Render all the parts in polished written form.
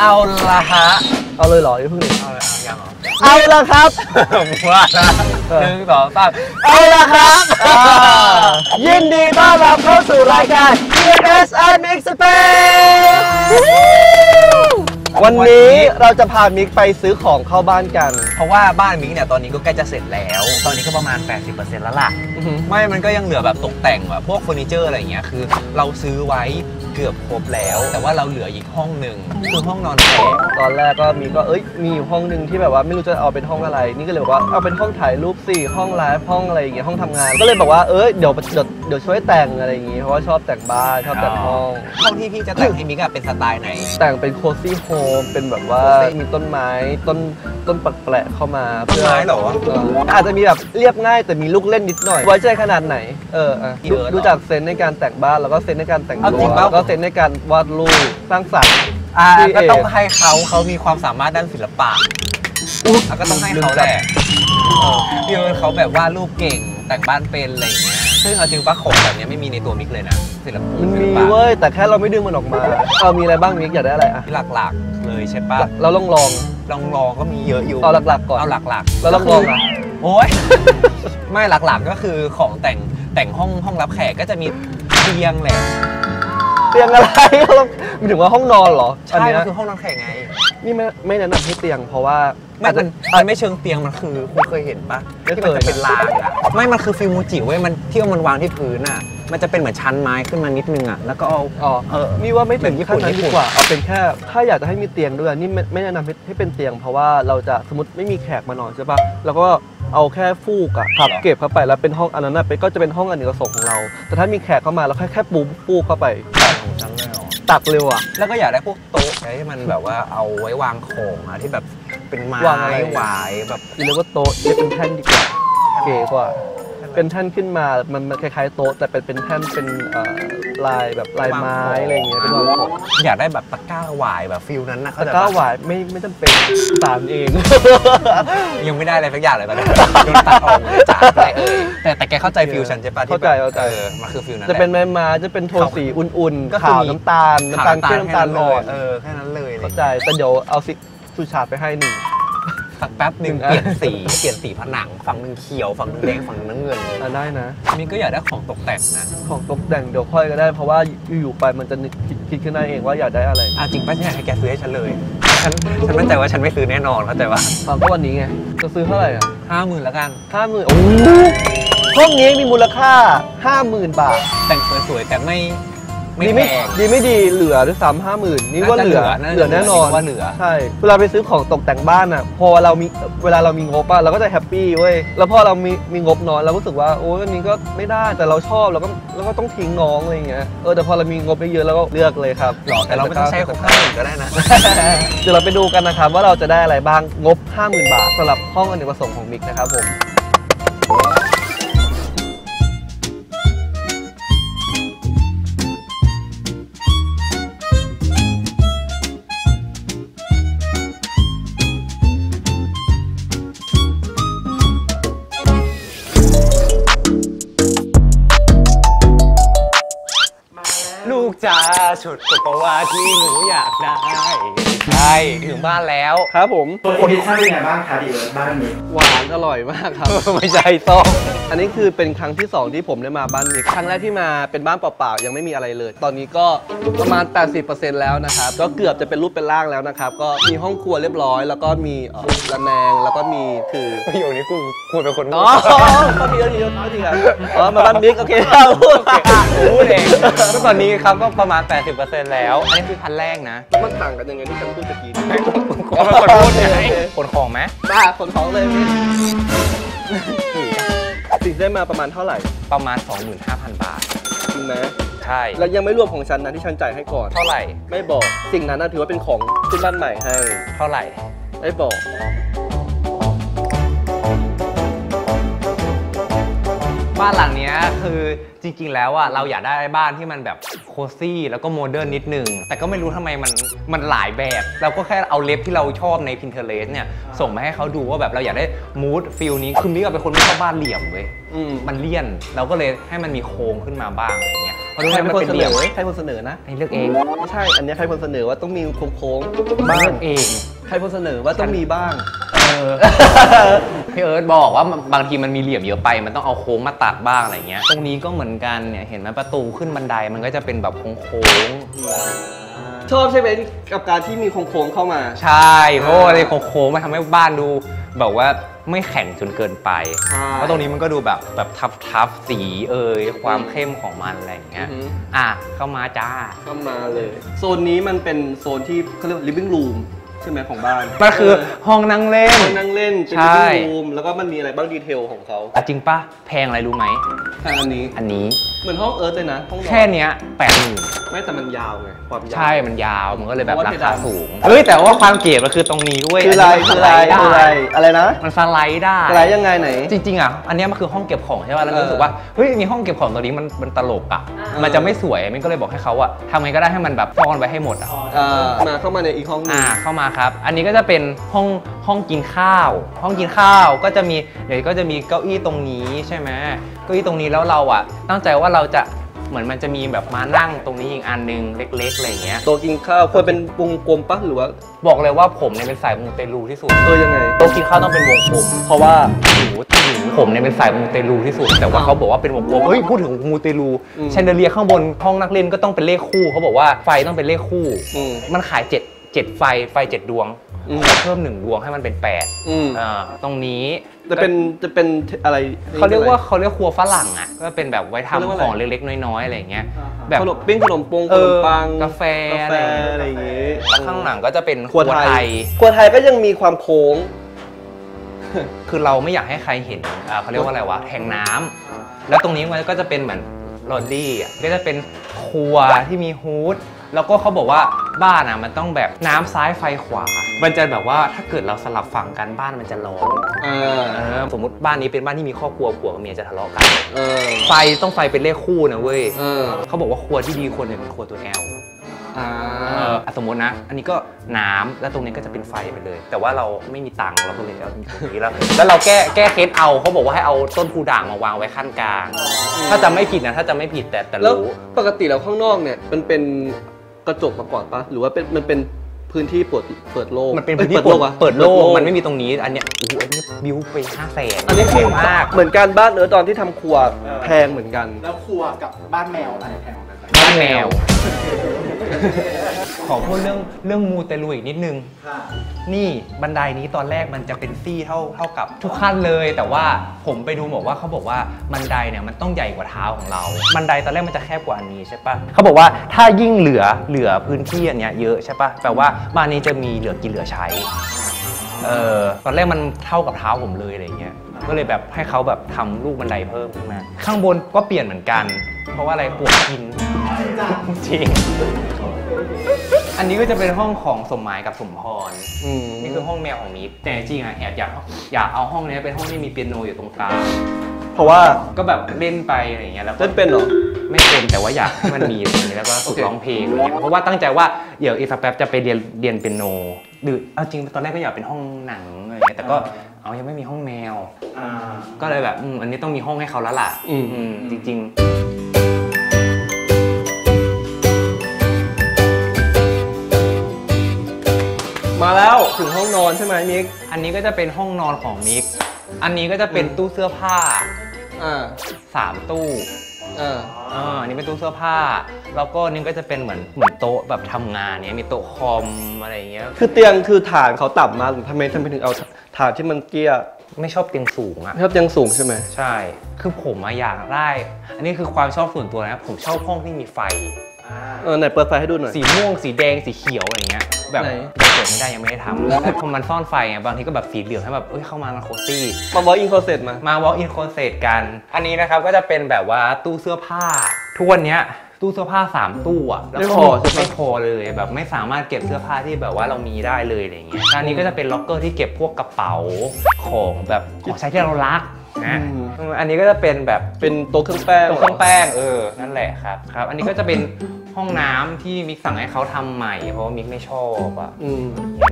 เอาละฮะเอาเลยเหรอพี่พึ่งเอาเลยอย่างเหรอเอาละครับว่านะ1 2 3เอาละครับยินดีต้อนรับเข้าสู่รายการ Mix Space วันนี้เราจะพามิกไปซื้อของเข้าบ้านกันเพราะว่าบ้านมิกเนี่ยตอนนี้ก็ใกล้จะเสร็จแล้วตอนนี้ก็ประมาณ 80% แล้วล่ะไม่มันก็ยังเหลือแบบตกแต่งแบบพวกเฟอร์นิเจอร์อะไรอย่างเงี้ยคือเราซื้อไว้เกือบครบแล้วแต่ว่าเราเหลืออีกห้องหนึ่งคือห้องนอนแท้ตอนแรกก็มีก็มีอยู่ห้องหนึ่งที่แบบว่าไม่รู้จะเอาเป็นห้องอะไรนี่ก็เลยบอกว่าเอาเป็นห้องถ่ายรูปสิห้องไลฟ์ห้องอะไรอย่างเงี้ยห้องทำงานก็เลยบอกว่าเดี๋ยวช่วยแต่งอะไรอย่างงี้เพราะว่าชอบแต่งบ้านชอบแต่งห้องที่พี่จะแต่งให้มิกเป็นสไตล์ไหนแต่งเป็นโคซี่โฮมเป็นแบบว่ามีต้นไม้ต้นแปลกๆเข้ามาต้นไม้เหรออาจจะมีแบบเรียบง่ายแต่มีลูกเล่นนิดหน่อยไว้ใจขนาดไหนดูจากเซนในการแต่งบ้านแล้วก็เซนในการแต่งรั้วก็เซนในการวาดรูปสร้างสรรค์ก็ต้องให้เขามีความสามารถด้านศิลปะก็ต้องให้เขาแหละพี่เขาแบบวาดรูปเก่งแต่งบ้านเป็นอะไรอย่างเงี้ยซึ่งเอาจริงว่าของแบบนี้ไม่มีในตัวมิกเลยนะศิลปะมันมีเว้ยแต่แค่เราไม่ดึงมันออกมาเอามีอะไรบ้างมิกอยากได้อะไรอ่ะหลักๆเลยใช่ปะเราลองก็มีเยอะอยู่เอาหลักๆก่อนเอาหลักๆแล้วลองอ่ะโอ๊ยไม่หลักๆก็คือของแต่งห้องรับแขกก็จะมีเตียงแหละเตียงอะไรมีถึงว่าห้องนอนเหรอใช่มันคือห้องนอนแขกไงนี่ไม่แนะนำให้เตียงเพราะว่ามันไม่เชิงเตียงมันคือคุณเคยเห็นปะที่มันจะเป็นรางอ่ะไม่มันคือฟิล์มจิ๋วเว้ยมันที่มันวางที่พื้นอ่ะมันจะเป็นเหมือนชั้นไม้ขึ้นมานิดนึงอ่ะแล้วก็เอานี่ว่าไม่ถึงญี่ปุ่นดีกว่าเอาเป็นแค่ถ้าอยากจะให้มีเตียงด้วยนี่ไม่แนะนำให้เป็นเตียงเพราะว่าเราจะสมมติไม่มีแขกมานอนใช่ปะแล้วก็เอาแค่ฟูกอะพับเก็บเข้าไปแล้วเป็นห้องอันนั้นไปก็จะเป็นห้องอเนกประสงค์ของเราแต่ถ้ามีแขกเข้ามาเราแค่ปูเข้าไปตักเร็วอะแล้วก็อยากได้พวกโต๊ะที่มันแบบว่าเอาไว้วางของอะที่แบบเป็นไม้หวายแบบเรียกว่าโต๊ะจะเป็นแท่นดีกว่าเก๋กว่าเป็นแท่นขึ้นมามันคล้ายๆโต๊ะแต่เป็นแท่นเป็นลายแบบลายไม้อะไรอย่างเงี้ยเป็นวางของอยากได้แบบตะกร้าหวายแบบฟิลนั้นนะตะกร้าหวายไม่จำเป็นตามเองยังไม่ได้อะไรสักอย่างเลยตอนนี้โดนตัดออกจากแต่แกเข้าใจฟิลฉันใช่ปะที่เข้าใจมันคือฟิลนั้นจะเป็นไม้มาจะเป็นโทนสีอุ่นๆขาวน้ำตาลเข้มน้ำตาลอ่อนแค่นั้นเลยเข้าใจแต่เดี๋ยวเอาสุชาติไปให้หนึ่งสักแป๊บหนึ่งเปลี่ยนสีผนังฝั่งหนึ่งเขียวฝั่งหนึ่งแดงฝั่งนึงเงินได้นะมิกก็อยากได้ของตกแต่งนะของตกแต่งเดี๋ยวค่อยก็ได้เพราะว่าอยู่ๆไปมันจะคิดขึ้นได้เองว่าอยากได้อะไรจริงป่ะฉันอยากให้แกซื้อให้ฉันเลยฉันมั่นใจว่าฉันไม่ซื้อแน่นอนเข้าใจป่ะก็วันนี้ไงจะซื้อเท่าไหร่อ่ะ50,000ละกัน50,000โอ้ห้องนี้มีมูลค่า50,000 บาทแต่งสวยๆแต่ไม่ดีเหลือด้วยซ้ำ50,000นี่ว่าเหลือแน่นอนว่าเหลือใช่เวลาไปซื้อของตกแต่งบ้านอ่ะพอเวลาเรามีงบป่ะเราก็จะแฮปปี้เว้ยแล้วพอเรามีงบน้อยเรารู้สึกว่าโอ้ยอันนี้ก็ไม่ได้แต่เราชอบเราก็ต้องทิ้งน้องอะไรอย่างเงี้ยแต่พอเรามีงบเยอะแล้วก็เลือกเลยครับแต่เราไม่ต้องใช้ของ50,000ก็ได้นะเดี๋ยวเราไปดูกันนะครับว่าเราจะได้อะไรบ้างงบ50,000 บาทสำหรับห้องอเนกประสงค์ของมิกนะครับผมจ้าชุดกบวาที่หนูอยากได้ใช่ถึงบ้านแล้วครับผมคนที่ชอบเป็นไงบ้างคะดิเวิร์ดบ้านมิกหวานอร่อยมากครับไม่ใช่ต้องอันนี้คือเป็นครั้งที่2ที่ผมได้มาบ้านมิกครั้งแรกที่มาเป็นบ้านเปล่าๆยังไม่มีอะไรเลยตอนนี้ก็ประมาณ 80% แล้วนะครับก็เกือบจะเป็นรูปเป็นร่างแล้วนะครับก็มีห้องครัวเรียบร้อยแล้วก็มีระแนงแล้วก็มีคือประโยคนี้กูควรเป็นคนอ๋อก็มีเยอะครับอ๋อมาบ้านมิกโอเครู้เองก็ตอนนี้ครับก็ประมาณ 80% แล้วอันนี้คือคันแรกนะมันต่างกันยังไงที่ฉันพูดตะกี้คนละคนพูดไงคนของไหมบ้าคนของเลยสิ่งได้มาประมาณเท่าไหร่ประมาณ 25,000 บาทจริงไหมใช่แล้วยังไม่รวมของฉันนะที่ฉันจ่ายให้ก่อนเท่าไหร่ไม่บอกสิ่งนั้นน่าถือว่าเป็นของขึ้นบ้านใหม่ให้เท่าไหร่ไม่บอกบ้านหลังนี้คือจริงๆแล้วอ่ะเราอยากได้บ้านที่มันแบบโค โคซี่แล้วก็โมเดิร์นนิดนึงแต่ก็ไม่รู้ทำไมมันหลายแบบเราก็แค่เอาเล็บที่เราชอบใน Pinterest เนี่ยส่งมาให้เขาดูว่าแบบเราอยากได้มูดฟิลนี้คือมิกซ์เป็นคนไม่ชอบบ้านเหลี่ยมเว้ยมันเลี่ยนเราก็เลยให้มันมีโค้งขึ้นมาบ้างอะไรเงี้ยใครเป็นคนเสนอใครคนเสนอนะให้เลือกเองไม่ใช่อันนี้ใครคนเสนอว่าต้องมีโค้งบ้างเองใครคนเสนอว่าต้องมีบ้างพี่เอิร์ธบอกว่าบางทีมันมีเหลี่ยมเยอะไปมันต้องเอาโค้งมาตัดบ้างอะไรเงี้ยตรงนี้ก็เหมือนกันเนี่ยเห็นไหมประตูขึ้นบันไดมันก็จะเป็นแบบโค้งชอบใช่ไหมกับการที่มีโค้งเข้ามาใช่เพราะอะไรโค้งมันทำให้บ้านดูแบบว่าไม่แข็งจนเกินไปแล้วตรงนี้มันก็ดูแบบทับสีความเข้มของมันอะไรอย่างเงี้ยเข้ามาจ้าเข้ามาเลยโซนนี้มันเป็นโซนที่เขาเรียก living roomใช่ไหมของบ้านมันคือห้องนั่งเล่นเป็นที่รูมแล้วก็มันมีอะไรบ้างดีเทลของเขาจริงป่ะแพงอะไรรู้ไหมแพงอันนี้เหมือนห้องเอิร์ธเลยนะห้องแค่เนี้ย80,000ไม่แต่มันยาวไงความยาวใช่มันยาวมันก็เลยแบบราคาสูงเฮ้ยแต่ว่าความเก๋มันคือตรงนี้เว้ยอะไรนะมันสไลด์ได้สไลด์ยังไงไหนจริงๆอ่ะอันนี้มันคือห้องเก็บของใช่ป่ะแล้วรู้สึกว่าเฮ้ยมีห้องเก็บของตรงนี้มันตลกอ่ะมันจะไม่สวยมันก็เลยบอกให้เขาอ่ะทำไงก็ได้ให้มันแบบซ่อนไว้ให้หมดอ่ะมาเข้ามาในอีกห้องนึงเข้ามาครับอันนี้ก็จะเป็นห้องกินข้าวก็จะมีเก้าอี้ตรงนี้ใช่ไหมเก้าอี้ตรงนี้แล้วเราอ่ะตั้งใจว่าเราจะเหมือนมันจะมีแบบมานั่งตรงนี้อีกอันนึงเล็กๆอะไรเงี้ยตัวกินข้าวควรเป็นวงกลมปะหรือว่าบอกเลยว่าผมเนี่ยเป็นสายมูเตลูที่สุดยังไงตัวกินข้าวต้องเป็นวงกลมเพราะว่าผมเนี่ยเป็นสายมูเตลูที่สุดแต่ว่าเขาบอกว่าเป็นวงกลมเฮ้ยพูดถึงมูเตลูแชนเดอเลียข้างบนห้องนักเล่นก็ต้องเป็นเลขคู่เขาบอกว่าไฟต้องเป็นเลขคู่มันขาย7ไฟ7ดวงเพิ่ม1ดวงให้มันเป็น8ตรงนี้จะเป็นอะไรเขาเรียกครัวฝรั่งอ่ะก็เป็นแบบไว้ทำของเล็กๆน้อยๆอะไรอย่างเงี้ยแบบขนมปิ้งขนมปังกาแฟอะไรอย่างเงี้ยข้างหลังก็จะเป็นครัวไทยก็ยังมีความโค้งคือเราไม่อยากให้ใครเห็นเขาเรียกว่าอะไรวะแทงน้ำแล้วตรงนี้มันก็จะเป็นเหมือนลอนดี้ก็จะเป็นครัวที่มีฮูดแล้วก็เขาบอกว่าบ้านอ่ะมันต้องแบบน้ำซ้ายไฟขวามันจะแบบว่าถ้าเกิดเราสลับฝั่งกันบ้านมันจะร้อนสมมติบ้านนี้เป็นบ้านที่มีครอบครัวผัวเมียจะทะเลาะกันไฟต้องไฟเป็นเลขคู่นะเว้ยเขาบอกว่าครัวที่ดีคนเนี่ยเป็นครัวตัวแอลสมมตินะอันนี้ก็น้ำแล้วตรงนี้ก็จะเป็นไฟไปเลยแต่ว่าเราไม่มีตังค์เราก็เลยเอาตรงนี้แล้วเราแก้เคสเอาเขาบอกว่าให้เอาต้นพูด่างมาวางไว้ขั้นกลางถ้าจะไม่ผิดนะถ้าจะไม่ผิดแต่แล้วปกติเราข้างนอกเนี่ยมันเป็นกระจกมาก่อนปะหรือว่ามันเป็นพื้นที่เปิดโล่งมันเป็นพื้นที่เปิดโล่งมันไม่มีตรงนี้อันเนี้ยอันนี้บิวไป500,000อันนี้แพงมากเหมือนกันบ้านตอนที่ทำครัวแพงเหมือนกันแล้วครัวกับบ้านแมวอะไรแพงกันบ้านแมวขอพูดเรื่องมูเตลูอีกนิดนึงนี่บันไดนี้ตอนแรกมันจะเป็นซี่เท่ากับทุกขั้นเลยแต่ว่าผมไปดูบอกว่าเขาบอกว่าบันไดเนี่ยมันต้องใหญ่กว่าเท้าของเราบันไดตอนแรกมันจะแคบกว่านี้ใช่ปะเขาบอกว่าถ้ายิ่งเหลือพื้นที่อันเนี้ยเยอะใช่ปะแปลว่าบ้านนี้จะมีเหลือกินเหลือใช้ตอนแรกมันเท่ากับเท้าผมเลยอะไรเงี้ยก็เลยแบบให้เขาแบบทำลูกบันไดเพิ่มขึ้นมาข้างบนก็เปลี่ยนเหมือนกันเพราะว่าอะไรปวดกินจริงอันนี้ก็จะเป็นห้องของสมหมายกับสมพรนี่คือห้องแมวของมิกซ์แต่จริงอ่ะแอบอยากเอาห้องนี้เป็นห้องที่มีเปียโนอยู่ตรงกลางเพราะว่าก็แบบเล่นไปอะไรอย่างเงี้ยแล้วเล่นเป็นหรอไม่เป็นแต่ว่าอยากให้มันมีอย่างนี้แล้วก็ฝึกร้องเพลงอะไรเงี้ยเพราะว่าตั้งใจว่าเดี๋ยวอีกสักแป๊บจะไปเรียนเปียโนหรือเอาจริงตอนแรกก็อยากเป็นห้องหนังอะไรเงี้ยแต่ก็เอายังไม่มีห้องแมวก็เลยแบบอันนี้ต้องมีห้องให้เขาแล้วล่ะจริงมาแล้วถึงห้องนอนใช่ไหมมิกอันนี้ก็จะเป็นห้องนอนของมิกอันนี้ก็จะเป็นตู้เสื้อผ้า3 ตู้นี่เป็นตู้เสื้อผ้าแล้วก็นี่ก็จะเป็นเหมือนโต๊ะแบบทำงานเนี้ยมีโต๊ะคอมอะไรเงี้ยคือเตียงคือฐานเขาต่ำมากทำไมถึงเอาฐานที่มันเกี้ยไม่ชอบเตียงสูงอะชอบเตียงสูงใช่ไหมใช่คือผมอยากได้อันนี้คือความชอบส่วนตัวนะผมชอบห้องที่มีไฟไหนเปิดไฟให้ดูหน่อยสีม่วงสีแดงสีเขียวอะไรเงี้ยแบบเปิดไม่ได้ยังไม่ได้ทำแล้วพอมันซ่อนไฟไงบางทีก็แบบสีเหลืองให้แบบเข้ามาโคซี่มา walk in closet มา walk in closet กันอันนี้นะครับก็จะเป็นแบบว่าตู้เสื้อผ้าทุกวันนี้ตู้เสื้อผ้า3 ตู้อะแล้วก็ไม่พอเลยแบบไม่สามารถเก็บเสื้อผ้าที่แบบว่าเรามีได้เลยอะไรเงี้ยอันนี้ก็จะเป็นล็อกเกอร์ที่เก็บพวกกระเป๋าของแบบของใช้ที่เรารักอันนี้ก็จะเป็นแบบเป็นโต๊ะเครื่องแป้งนั่นแหละครับอันนี้ก็จะเป็น ห้องน้ำที่มิกสั่งให้เขาทำใหม่เพราะมิกไม่ชอบอ่ะ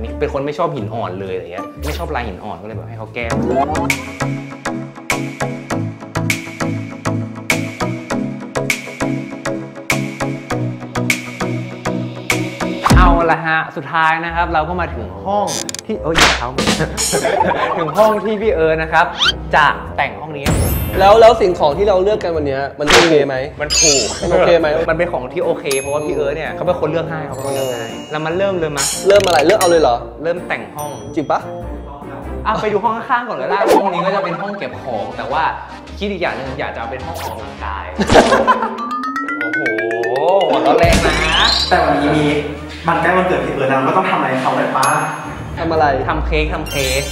มิกเป็นคนไม่ชอบหินอ่อนเลยอะไรเงี้ยไม่ชอบลายหินอ่อนก็เลยแบบให้เขาแก้สุดท้ายนะครับเราก็มาถึงห้องที่อย่าเท้าถึงห้องที่พี่เอิร์ธนะครับจะแต่งห้องนี้แล้วสิ่งของที่เราเลือกกันวันนี้มันโอเคไหมมันถูกโอเคไหมมันเป็นของที่โอเคเพราะว่าพี่เอิร์ธเนี่ยเขาเป็นคนเลือกให้เขาเป็นคนเลือกให้แล้วมันเริ่มเลยมั้ยเริ่มอะไรเลือกเอาเลยเหรอเริ่มแต่งห้องจริงปะไปดูห้องข้างๆก่อนเลยล่ะห้องนี้ก็จะเป็นห้องเก็บของแต่ว่าคิดอีกอย่างนึงอยากจะเป็นห้องออกกำลังกายโอ้โหตอนแรกนะแต่วันนี้มีมันใกล้วันเกิดพี่เอิร์ธแล้วก็ต้องทำอะไรเขาแบบป้าทำอะไรทำเค้ก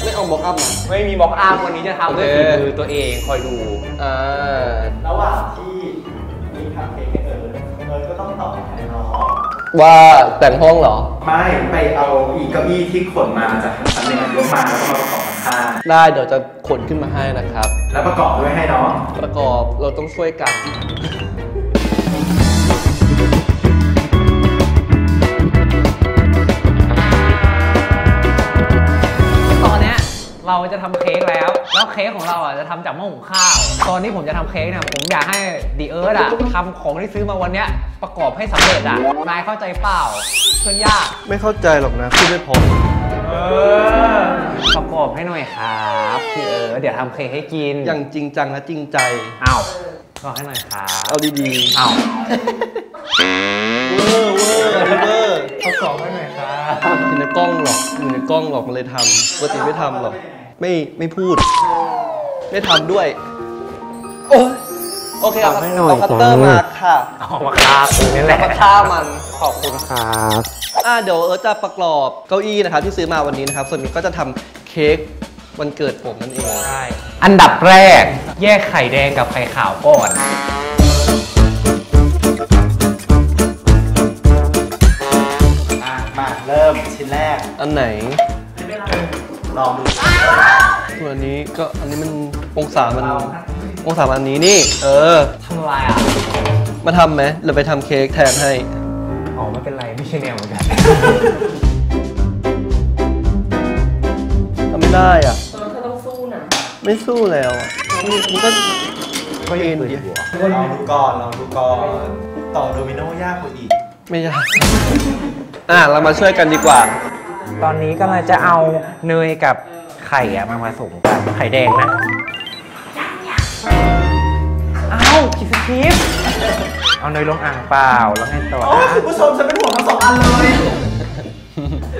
ไม่เอาบล็อกอัพมาไม่มีบล็อกอัพวันนี้จะทำด้วยฝีมือตัวเองคอยดูระหว่างที่มีทำเค้กให้เอิร์ธก็ต้องตอบแทนน้องว่าแต่งห้องเหรอไม่ไปเอาเก้าอี้ที่ขนมาจากทางชั้นหนึ่งยกมาแล้วก็มาประกอบข้างได้เดี๋ยวจะขนขึ้นมาให้นะครับแล้วประกอบด้วยให้น้องประกอบเราต้องช่วยกันเราจะทำเค้กแล้วเค้กของเราจะทำจากหม้อหุงข้าวตอนนี้ผมจะทำเค้กเนี่ยผมอยากให้ดิเอิร์ธทำของที่ซื้อมาวันนี้ประกอบให้สำเร็จนายเข้าใจเปล่าเพื่อนยากไม่เข้าใจหรอกนะพูดไม่พอประกอบให้หน่อยครับพี่เอิร์ธเดี๋ยวทำเค้กให้กินอย่างจริงจังและจริงใจอ้าวขอให้หน่อยครับเอาดีๆอ้าวเวอร์ประกอบให้หน่อยครับอยู่ในกล้องหรอกมันเลยทำปกติไม่ทำหรอกไม่พูดไม่ทำด้วยโอเคเอาคัตเตอร์มาค่ะเอามาฆ่ามันนี่แหละฆ่ามันขอบคุณครับเดี๋ยวเอิร์ธจะประกอบเก้าอี้นะครับที่ซื้อมาวันนี้นะครับส่วนนี้ก็จะทำเค้กวันเกิดผมนั่นเองใช่อันดับแรกแยกไข่แดงกับไข่ขาวก่อนมาเริ่มชิ้นแรกอันไหนลองดูส่วนนี้ก็อันนี้มันองศามันอันนี้นี่ทำอะไรอ่ะมาทำไหมเราไปทำเค้กแทนให้อ๋อไม่เป็นไรไม่ใช่แนวเหมือนกันทำไม่ได้อ่ะตอนนั้นเธอต้องสู้นะไม่สู้แล้วอ่ะมันก็เย็นดีลองดูก่อนต่อโดมิโนยากกว่าอีกไม่ยากเรามาช่วยกันดีกว่าตอนนี้กำลังจะเอาเนยกับไข่มาผสมกันไข่แดงนะเอาผิดสคริปต์เอาเนยลงอ่างเปล่าแล้วให้ต่อคุณผู้ชมฉันเป็นห่วงทั้งสองอันเลย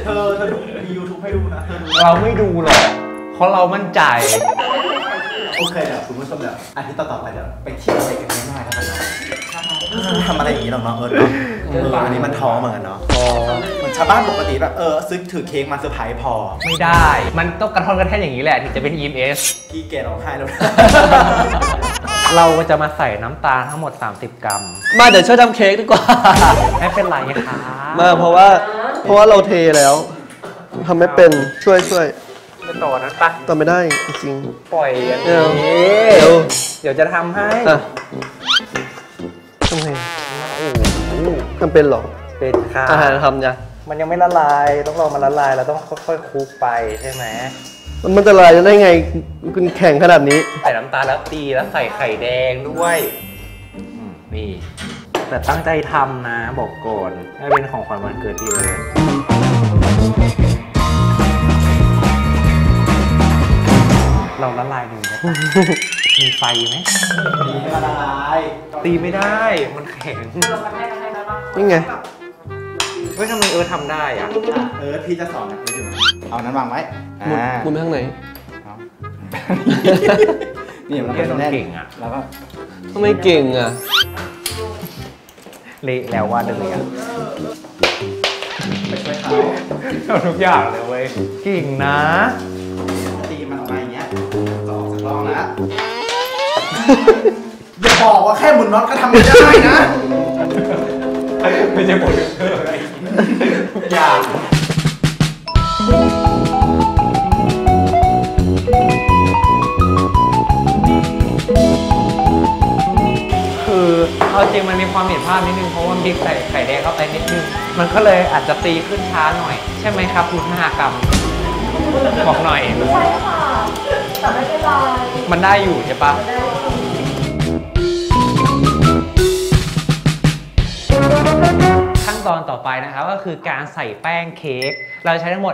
เธอดูมียูทูบให้ดูนะเราไม่ดูหรอกเพราะเรามั่นใจโอเคเดี๋ยวคุณผู้ชมเดี๋ยวอาทิตย์ต่อไปเดี๋ยวไปเที่ยวอะไรกันง่ายๆแล้วกันเนาะทำอะไรอย่างนี้หรอกเนาะอันนี้มันท้อเหมือนกันเนาะเหมือนชาวบ้านปกติแบบซื้อถือเค้กมาเซอร์ไพรส์พอไม่ได้มันต้องกระท่อนกระแท่นอย่างนี้แหละถึงจะเป็น EMS ที่เกรดออกให้แล้วเราจะมาใส่น้ำตาลทั้งหมด30 กรัมมาเดี๋ยวช่วยทำเค้กดีกว่าไม่เป็นไรค่ะมาเพราะว่าเราเทแล้วทำไม่เป็นช่วยต่อนะปะต่อไม่ได้จริงปล่อยอย่างนี้เดี๋ยวจะทำให้ทำไงทำเป็นหรอเป็นค่ะทำจ้ะมันยังไม่ละลายต้องรอมันละลายเราต้องค่อยๆคลุกไปใช่ไหมมันจะละลายได้ไงคุณแข็งขนาดนี้ใส่น้ำตาลแล้วตีแล้วใส่ไข่แดงด้วยนี่แต่ตั้งใจทำนะบอกก่อนให้เป็นของขวัญวันเกิดพี่เลยเราละลายอยู่นะมีไฟไหมตีละลายตีไม่ได้มันแข็งนี่ไงเฮ้ยทำไมทำได้อะพี่จะสอนนะอยู่เอานั้นวางไว้มุนไปข้างไหนนี่เราก็ต้องเก่งอ่ะแล้วก็ไม่เก่งอ่ะเละแล้วว่าเดินเลยอ่ะไปช่วยเขาทุกอย่างเลยเว้ยเก่งนะอย่าบอกว่าแค่หมุนน็อตก็ทำไม่ได้นะไม่ใช่หมุนอะไรอย่างคือเอาจริง ริงๆมันมีความผิดพลาดนิดนึงเพราะว่าพริกใส่ไข่แดงเข้าไปนิดนึงมันก็เลยอาจจะตีขึ้นช้าหน่อยใช่ไหมครับคุณมหากรรมบอกหน่อยใช่ค่ะแต่ไม่เป็นไรมันได้อยู่ใช่ปะขั้นตอนต่อไปนะครับก็คือการใส่แป้งเค้กเราใช้ทั้งหมด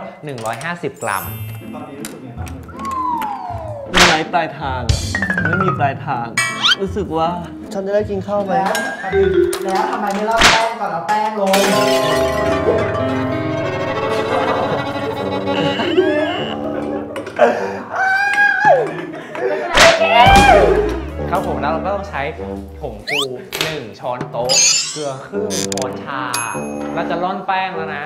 150กรัมตอนนี้รู้สึกยังไงบ้างไม่ไร้ปลายทางไม่มีปลายทางรู้สึกว่าฉันจะได้กินข้าวไหมแล้วทำไมไม่เล่าแป้งก่อนเอาแป้งลงครับผมแล้วเราก็ต้องใช้ผงฟู1ช้อนโต๊ะเกลือครึ่งช้อนชาเราจะร่อนแป้งแล้วนะ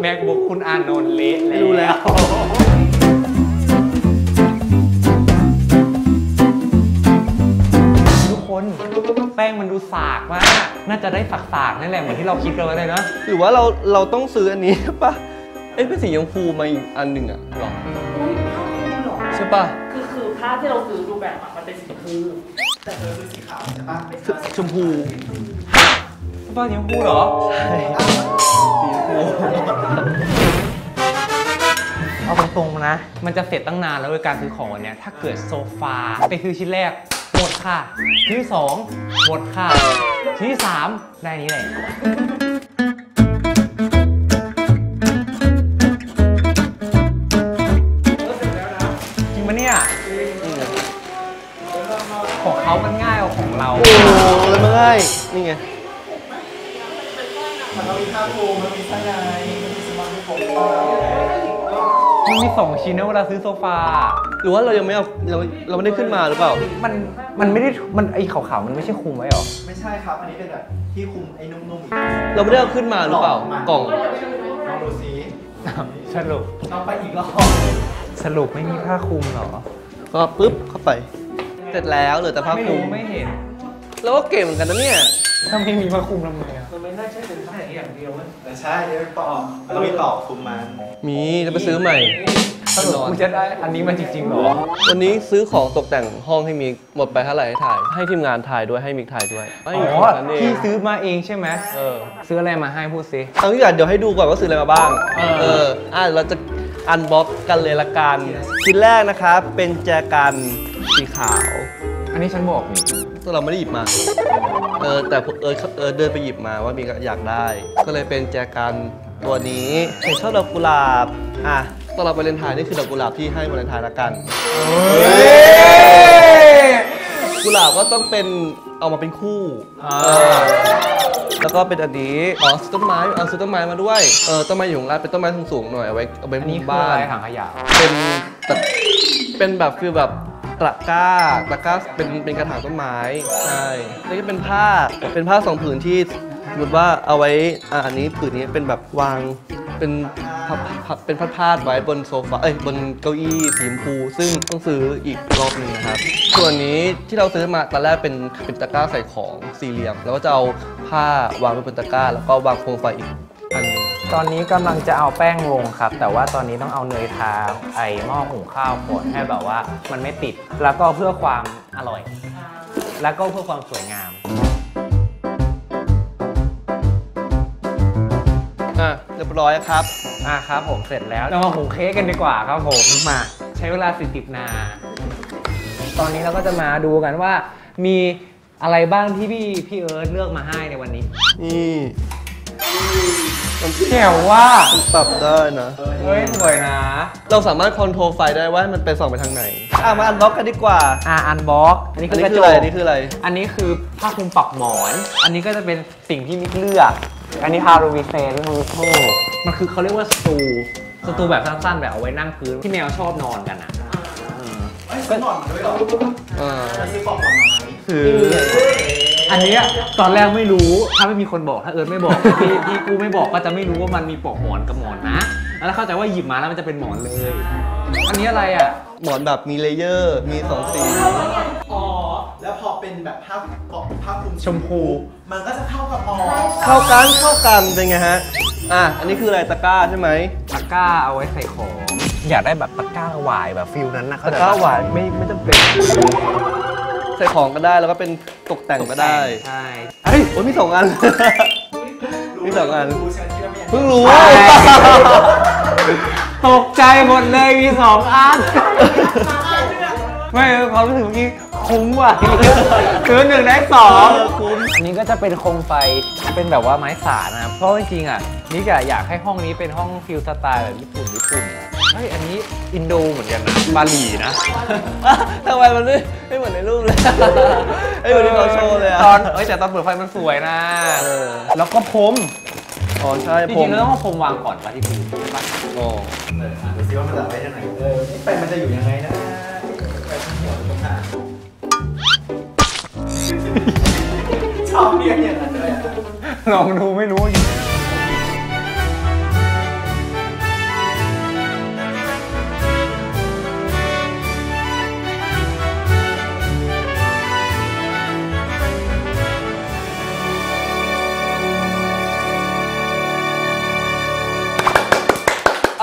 แม็กบุ๊กคุณอานนท์เละเลยรู้แล้วทุกคนแป้งมันดูสากมากน่าจะได้สากๆนั่นแหละเหมือนที่เราคิดกันไว้เลยเนาะหรือว่าเราต้องซื้ออันนี้ป่ะไอ้เป็นสีชมพูมาอีกอันหนึ่งอ่ะหรอใช่ป่ะคือผ้าที่เราซื้อดูแบบมันเป็นสีชมพูแต่เธอซื้อสีขาวใช่ป่ะชมพูป้าสีชมพูเหรอใช่สีชมพูเอาตรงๆนะมันจะเสร็จตั้งนานแล้วด้วยการซื้อของเนี่ยถ้าเกิดโซฟาไปซื้อชิ้นแรกหมดค่ะชิ้นที่2หมดค่ะชิ้นที่3ได้นี้เลยจริงปะเนี่ยของเขามันง่ายกว่าของเราโอ้มันง่ายนี่ไงมันมีข้าวโพดมันมีไส้ในมันมีสมาร์ทโฟนมันมี2ชิ้นนะเวลาซื้อโซฟาหรือว่าเรายังไม่เอาเราไม่ได้ขึ้นมาหรือเปล่ามันไม่ได้มันไอ้ขาวๆมันไม่ใช่คุมไว้หรอไม่ใช่ครับอันนี้เป็นแบบที่คุมไอ้นุ่มๆเราไม่ได้เอาขึ้นมาหรือเปล่ากล่องลองดูสิสรุปลองไปอีกรอบสรุปไม่มีผ้าคุมหรอก็ปึ๊บเข้าไปเสร็จแล้วเหลือแต่ผ้าคุมไม่เห็นแล้วก็เก่งเหมือนกันนะเนี่ยถ้าไม่มีผ้าคุมทำไงมันไม่ได้ใช่เป็นผ้าอย่างเดียวมั้ยแต่ใช่เดี๋ยวปอกต้องมีปอกคุมมันมีจะไปซื้อใหม่ตลอดคุณจะได้อันนี้มาจริงๆหรอวันนี้ซื้อของตกแต่งห้องให้มิกหมดไปเท่าไหร่ให้ถ่ายให้ทีมงานถ่ายด้วยให้มิกถ่ายด้วยอ๋อที่ซื้อมาเองใช่ไหมซื้ออะไรมาให้พูดซิเอางี้ก่อนเดี๋ยวให้ดูก่อนว่าซื้ออะไรมาบ้างเราจะอันบ็อกกันเลยละกันชิ้นแรกนะครับเป็นแจกันสีขาวอันนี้ฉันบอกนี่ตัวเราไม่ได้หยิบมาแต่เดินไปหยิบมาว่ามีอยากได้ก็เลยเป็นแจกันตัวนี้เห็นชอบดอกกุหลาบอ่ะตอนเราวาเลนไทน์นี่คือดอกกุหลาบที่ให้วาเลนไทน์ละกันกุหลาบก็ต้องเป็นเอามาเป็นคู่แล้วก็เป็นอันนี้อ๋อต้นไม้เอาซื้อต้นไม้มาด้วยต้นไม้อยู่ข้างล่างเป็นต้นไม้สูงๆหน่อยเอาไว้มุมบ้านถังขยะเป็นแบบคือแบบตะกร้าเป็นกระถางต้นไม้ใช่นี่ก็เป็นผ้าสองผืนที่สมมติว่าเอาไว้อันนี้ผืนนี้เป็นแบบวางเป็นพัดไว้บนโซฟาบนเก้าอี้สีชมพูซึ่งต้องซื้ออีกรอบหนึ่งนะครับส่วนนี้ที่เราซื้อมาตอนแรกเป็นตะกร้าใส่ของสี่เหลี่ยมแล้วก็จะเอาผ้าวางไว้บนตะกร้าแล้วก็วางโคมไฟอีกอันนึงตอนนี้กำลังจะเอาแป้งลงครับแต่ว่าตอนนี้ต้องเอาเนยทาไอหม้อหุงข้าวก่อนให้แบบว่ามันไม่ติดแล้วก็เพื่อความอร่อยแล้วก็เพื่อความสวยงามเรียบร้อยครับครับผมเสร็จแล้วเรามาหุงเค้กกันดีกว่าครับผมมาใช้เวลา40นาทีตอนนี้เราก็จะมาดูกันว่ามีอะไรบ้างที่พี่เอิร์ธเลือกมาให้ในวันนี้นี่แถวว่าปรับได้นะเฮ้ยสวยนะเราสามารถคอนโทรลไฟได้ว่ามันไปส่องไปทางไหนมาอันบล็อกกันดีกว่าอันบล็อกอันนี้คือกระจกอันนี้คืออะไรอันนี้คือผ้าคลุมปักหมอนอันนี้ก็จะเป็นสิ่งที่มิกเลือกอันนี้ฮารูมิเซ่เป็นฮารูโต้มันคือเขาเรียกว่าสตูแบบสั้นๆแบบเอาไว้นั่งพื้นที่แมวชอบนอนกันอ่ะก็นอนด้วยหรอซื้อปักหมอนมาคืออันนี้ตอนแรกไม่รู้ถ้าไม่มีคนบอกถ้าเอิร์ธไม่บอกพี่กูไม่บอกก็จะไม่รู้ว่ามันมีปลอกหมอนกับหมอนนะแล้วเข้าใจว่าหยิบมาแล้วมันจะเป็นหมอนเลยอันนี้อะไรอ่ะหมอนแบบมีเลเยอร์มีสองสีอ๋อแล้วพอเป็นแบบภาพคลุมชมพูมันก็จะเข้ากับอ๋อเข้ากันเป็นไงฮะอันนี้คืออะไรตะกร้าใช่ไหมตะกร้าเอาไว้ใส่ของ อยากได้แบบตะกร้าหวายแบบฟิลนั้นนะตะกร้าหวายไม่จำเป็นใส่ของก็ได้แล้วก็เป็นตกแต่งก็ได้ใช่เฮ้ยโอ้ยมี2 อันมี2 อันเพิ่งรู้ตกใจหมดเลยมี2 อันไม่ความรู้สึกเมื่อกี้คุ้มว่ะซื้อ1 ได้ 2คุ้มอันนี้ก็จะเป็นโคมไฟเป็นแบบว่าไม้สานนะเพราะจริงๆอ่ะนี่ก็อยากให้ห้องนี้เป็นห้องฟิลสไตล์แบบญี่ปุ่นเฮ้ยอันนี้อินโดเหมือนกันนะบาหลีนะทำไมมันไม่เหมือนในรูปเลยไอ้เหมือนที่เราโชว์เลยอะแต่ตอนเปิดไฟมันสวยนะแล้วก็พรมอ๋อใช่จริงๆแล้วต้องพรมวางก่อนมาที่พื้นใช่ปะโอ้ดูซิว่ามันจะไปยังไงไปมันจะอยู่ยังไงนะไปทั้งหัวทั้งหางชอบเรียนอย่างนั้นเลยลองดูไม่รู้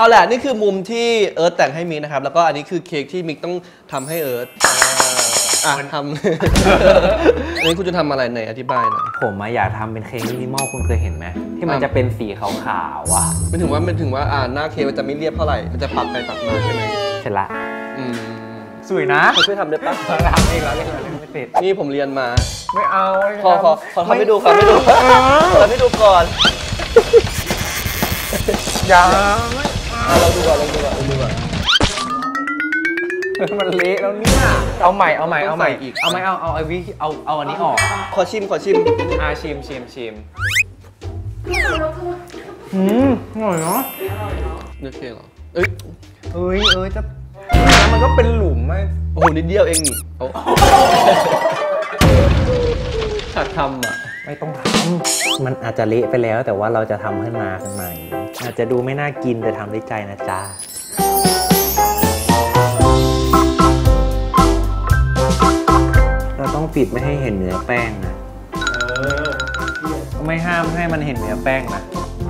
เอาแหละนี่คือมุมที่เอิร์ธแต่งให้มิกนะครับแล้วก็อันนี้คือเค้กที่มิกต้องทำให้เอิร์ธทำนี่คุณจะทำอะไรไหนอธิบายหน่อยผมอยากทำเป็นเค้กมินิมอลคุณเคยเห็นไหมที่มันจะเป็นสีขาวๆอ่ะมันถึงว่าหน้าเค้กมันจะไม่เรียบเท่าไหร่มันจะปักไปปักมาใช่ไหมเสร็จละสวยนะช่วยทำได้ปะทำเองแล้วไม่ติดนี่ผมเรียนมาไม่เอาขอทำให้ดูครับให้ดูก่อนอย่าเราดูก่อนมันเละแล้วเนี่ยเอาใหม่อีกเอาไอวิเอาอันนี้ออกขอชิมชิมหน่อยเนาะเนื้อเค้กเหรอเอ้ยจะมันก็เป็นหลุมไหมโอ้โหนิดเดียวเองนี่หัดทำอ่ะไม่ต้องทำมันอาจจะเละไปแล้วแต่ว่าเราจะทำขึ้นมาใหม่อาจจะดูไม่น่ากินแต่ทำด้วยใจนะจ๊ะเราต้องปิดไม่ให้เห็นเนื้อแป้งนะไม่ห้ามให้มันเห็นเนื้อแป้งนะ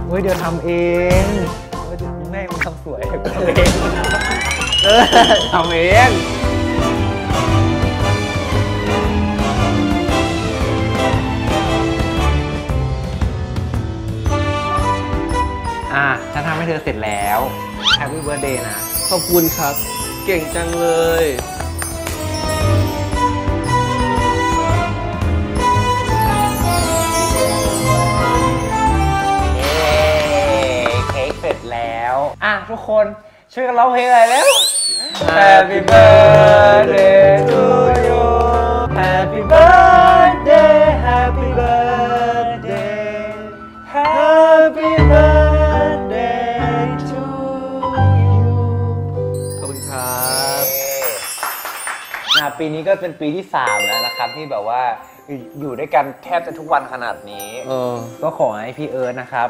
เฮ้ยเดี๋ยวทำเองแม่มันทำสวยทำเองฉันทำให้เธอเสร็จแล้วแฮปปี้เบิร์ธเดย์นะขอบคุณครับเก่งจังเลยเค้กเสร็จแล้วทุกคนช่วยกันร้องเพลงหน่อยแล้ว Happy birthday to you Happy birthday Happy birthday Happy birthdayปีนี้ก็เป็นปีที่3แล้วนะครับที่แบบว่าอยู่ด้วยกันแทบจะทุกวันขนาดนี้ก็ขอให้พี่เอิร์ธนะครับ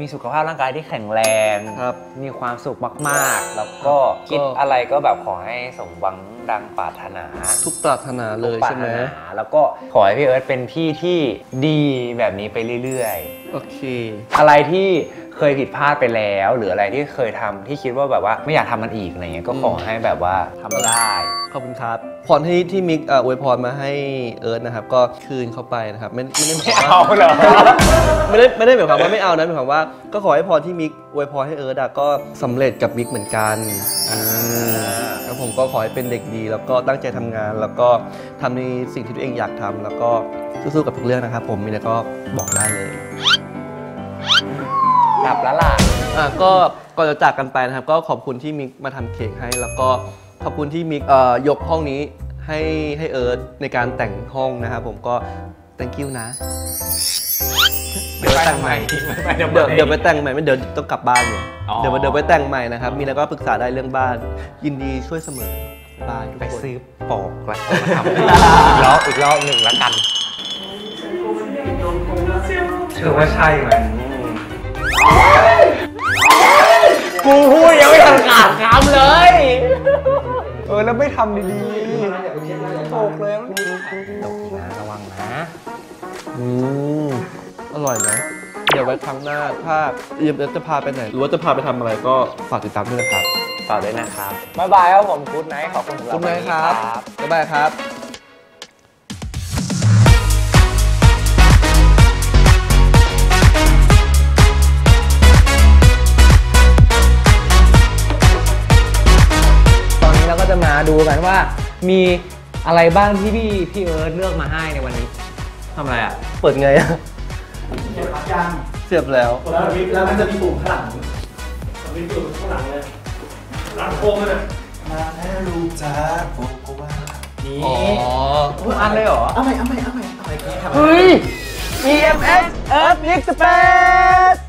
มีสุขภาพร่างกายที่แข็งแรงมีความสุขมากๆแล้วก็คิดอะไรก็แบบขอให้สมหวังดังปรารถนาทุกปรารถนาเลยใช่ไหมแล้วก็ขอให้พี่เอิร์ธเป็นพี่ที่ดีแบบนี้ไปเรื่อยๆโอเคอะไรที่เคยผิดพลาดไปแล้วหรืออะไรที่เคยทำที่คิดว่าแบบว่าไม่อยากทำมันอีกอะไรเงี้ยก็ขอให้แบบว่าทำได้ขอบคุณครับพรที่มิกอวยพรมาให้เอิร์ธนะครับก็คืนเข้าไปนะครับไม่เอาเหรอไม่ได้หมายความว่าไม่เอานะหมายความว่าก็ขอให้พรที่มิกอวยพรให้เอิร์ธก็สำเร็จกับมิกเหมือนกันแล้วผมก็ขอให้เป็นเด็กดีแล้วก็ตั้งใจทำงานแล้วก็ทำในสิ่งที่ตัวเองอยากทำแล้วก็สู้ๆกับทุกเรื่องนะครับผมมีอะไรก็บอกได้เลยกลับแล้วล่ะก็ก่อนจะจากกันไปนะครับก็ขอบคุณที่มิกมาทำเค้กให้แล้วก็ขอบคุณที่มิกยกห้องนี้ให้เอิร์ธในการแต่งห้องนะครับผมก็ thank you นะเดี๋ยวแต่งใหม่เดี๋ยวไปแต่งใหม่ไม่เดี๋ยวต้องกลับบ้านเนี่ยเดี๋ยวไปแต่งใหม่นะครับมีแล้วก็ปรึกษาได้เรื่องบ้านยินดีช่วยเสมอบ้านไปซื้อปอกแล้วมาทำอีกรอบหนึ่งแล้วกันเชื่อว่าใช่ไหมกูพูดยังไม่ทันขาดคำเลยแล้วไม่ทำดีๆตกเลยตกนะระวังนะอร่อยไหมเดี๋ยว ไว้ครั้งหน้าถ้าEMSจะพาไปไหนหรือว่าจะพาไปทำอะไรก็ฝากติดตามด้วยนะครับฝากด้วยนะครับบ๊ายบายครับผมGood NightขอบคุณGood Nightครับบ๊ายบายครับจะมาดูกันว่ามีอะไรบ้างที่พี่เอิร์ธเลือกมาให้ในวันนี้ทำอะไรอ่ะเปิดไงอ่ะเปิดพัดยังเสียบแล้วแล้วมันจะมีปุ่มข้างหลังมีปุ่มข้างหลังเลยหลังโค้งเลยมาให้ลูกจ้าโค้งก็ว่านี่อ๋ออันเลยเหรอเอาใหม่เฮ้ย EMS Earth Mix Space